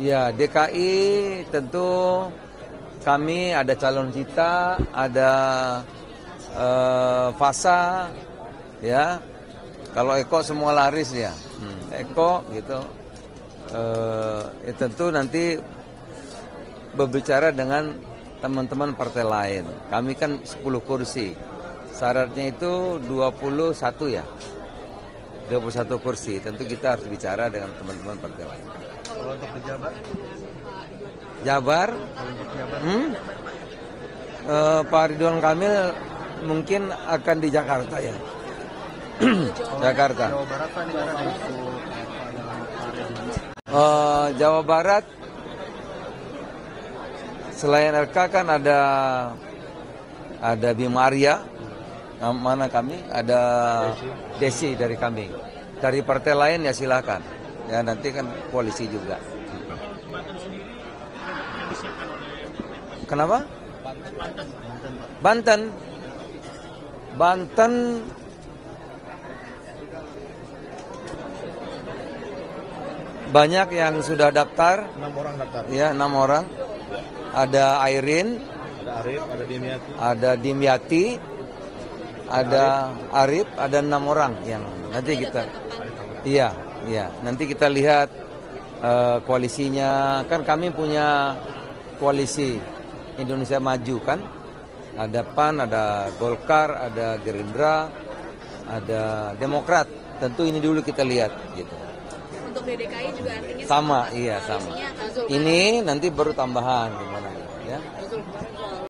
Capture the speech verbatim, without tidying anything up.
Ya, D K I tentu kami ada calon Zita, ada eh, Pasha, ya. Kalau Eko semua laris ya, hmm. Eko gitu. Eh, ya tentu nanti berbicara dengan teman-teman partai lain. Kami kan sepuluh kursi, syaratnya itu dua puluh satu ya, dua puluh satu kursi. Tentu kita harus bicara dengan teman-teman partai lain. Kalau untuk Jabar, Jabar, hmm? eh, Pak Ridwan Kamil mungkin akan di Jakarta ya. Jakarta. Jawa Barat, uh, Jawa Barat selain R K kan ada ada Bima Arya, mana kami ada Desi dari kami. Dari partai lain ya silakan. Ya nanti kan koalisi juga. Kenapa? Banten. Banten. Banyak yang sudah daftar. Enam orang daftar. Ya, enam orang. Ada Airin, ada Arif, ada Dimyati. Ada Dimyati, ada Arif, ada enam orang yang nanti kita. Iya, iya. Nanti kita lihat uh, koalisinya. Kan kami punya koalisi Indonesia Maju kan. Ada P A N, ada Golkar, ada Gerindra, ada Demokrat. Tentu ini dulu kita lihat gitu. Untuk D K I juga artinya sama, sama iya sama. Ini nanti baru tambahan gimana?